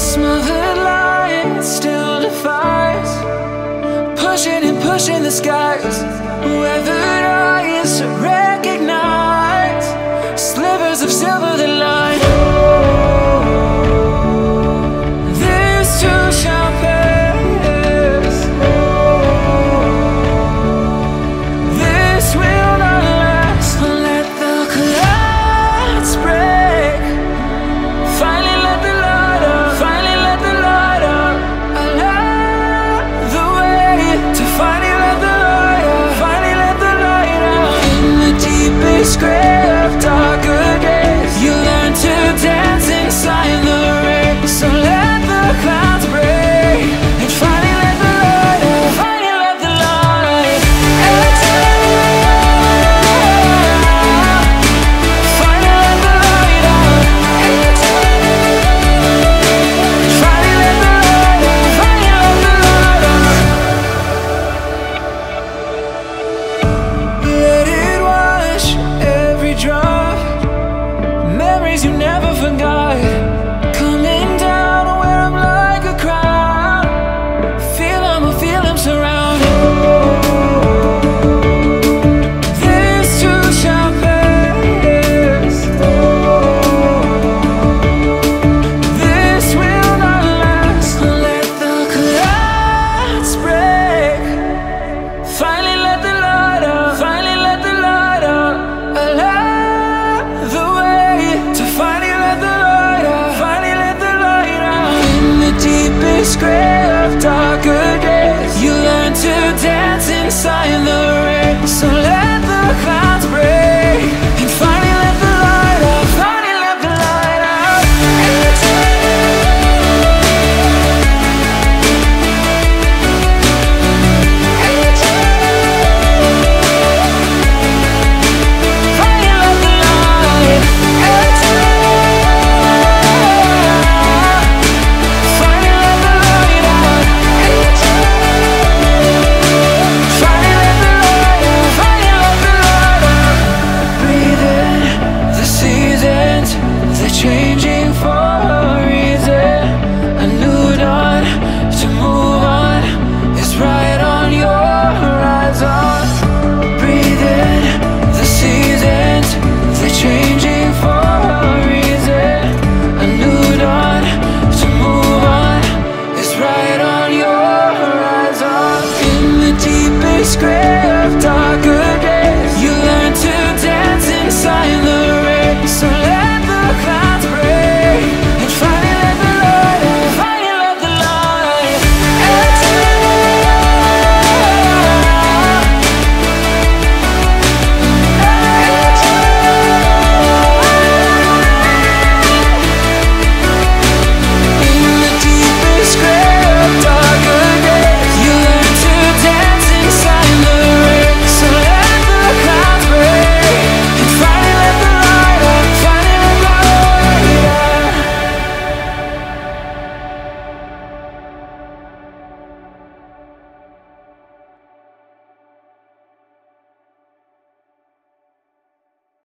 smothered light still defies, pushing and pushing the skies. Weathered eyes recognize slivers of silver that line. This too shall pass. This will not last. Let the clouds break. Finally let the light up. Finally let the light up. Allow the way to finally let the light up. Finally let the light up. In the deepest grave of darker days, you learn to dance inside the rain. So let the clouds break and finally let the light up. Finally let the light up. Finally let the light up. Finally let the light up. Finally let the light up. Let it wash every drop, memories you never forgot, coming down where I'm like a crowd. Feel them surround. This too shall pass. This will not last. Let the clouds break. Finally let the light up. Finally let the light up. Allow the way to finally let the light up. Finally let the light up. In the deepest grave of darker days, you learn to dance inside the rain. So let